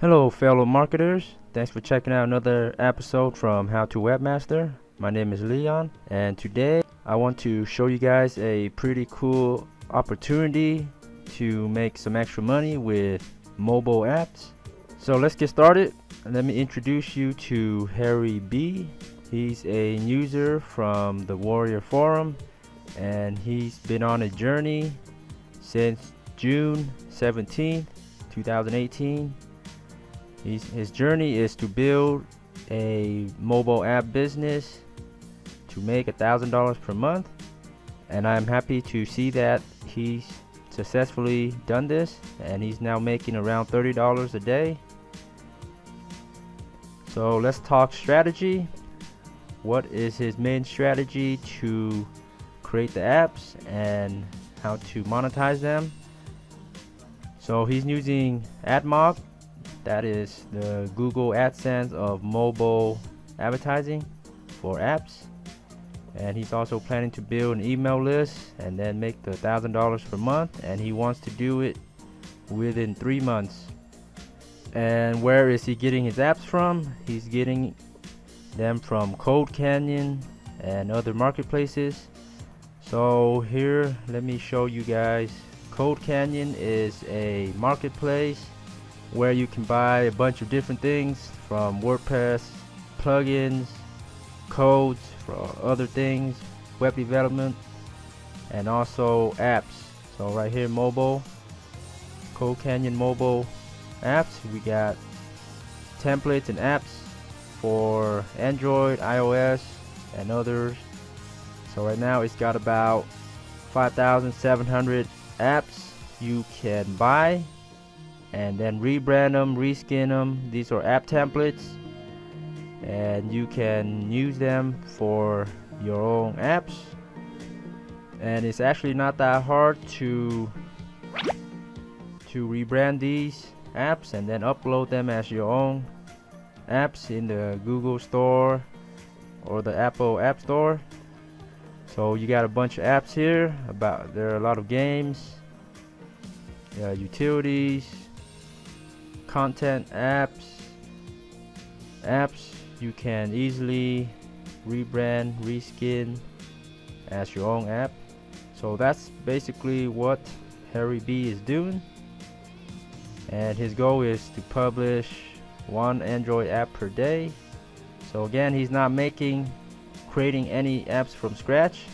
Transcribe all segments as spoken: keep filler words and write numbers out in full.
Hello fellow marketers, thanks for checking out another episode from HowToWebmaster. My name is Leon and today I want to show you guys a pretty cool opportunity to make some extra money with mobile apps. So let's get started. Let me introduce you to Harry B. He's a user from the Warrior Forum and he's been on a journey since June seventeenth, two thousand eighteen. He's, his journey is to build a mobile app business to make a thousand dollars per month, and I'm happy to see that he's successfully done this and he's now making around thirty dollars a day. So let's talk strategy. What is his main strategy to create the apps and how to monetize them? So he's using AdMob. That is the Google AdSense of mobile advertising for apps, and he's also planning to build an email list and then make the thousand dollars per month, and he wants to do it within three months. And where is he getting his apps from? He's getting them from CodeCanyon and other marketplaces. So here, let me show you guys. CodeCanyon is a marketplace where you can buy a bunch of different things, from WordPress plugins, codes for other things, web development, and also apps. So right here, mobile, CodeCanyon mobile apps. We got templates and apps for Android, iOS, and others. So right now it's got about five thousand seven hundred apps you can buy and then rebrand them, reskin them. These are app templates and you can use them for your own apps, and it's actually not that hard to to rebrand these apps and then upload them as your own apps in the Google Store or the Apple App Store. So you got a bunch of apps here. About there are a lot of games, uh, utilities, content apps, apps you can easily rebrand, reskin as your own app. So that's basically what Harry B is doing, and his goal is to publish one Android app per day. So again, he's not making creating any apps from scratch,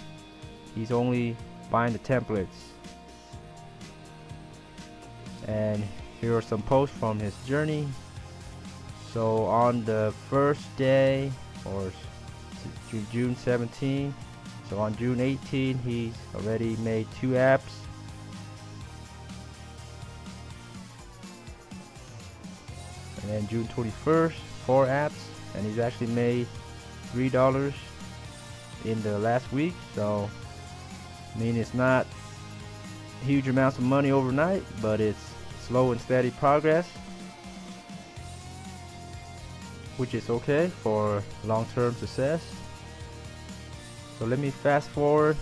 he's only buying the templates. And here are some posts from his journey. So on the first day, or June seventeenth, so on June eighteenth, he's already made two apps. And then June twenty-first, four apps, and he's actually made three dollars in the last week. So I mean, it's not huge amounts of money overnight, but it's slow and steady progress, which is okay for long-term success. So let me fast forward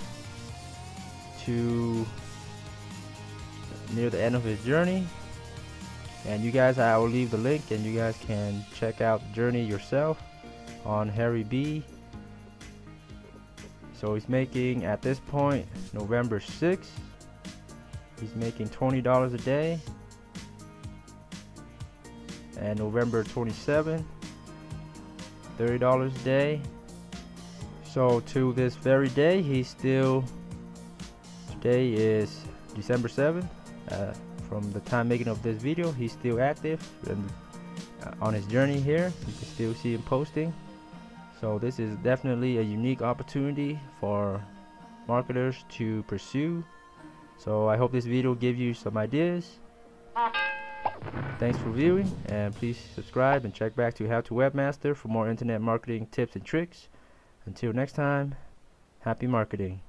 to near the end of his journey, and you guys, I will leave the link and you guys can check out the journey yourself on Harry B. So he's making, at this point, November sixth, he's making twenty dollars a day. And November twenty-seventh, thirty dollars a day. So to this very day, he's still, today is December seventh, uh, from the time making of this video, he's still active and on his journey here. You can still see him posting. So this is definitely a unique opportunity for marketers to pursue. So I hope this video gives you some ideas. Thanks for viewing, and please subscribe and check back to How to Webmaster for more internet marketing tips and tricks. Until next time, happy marketing.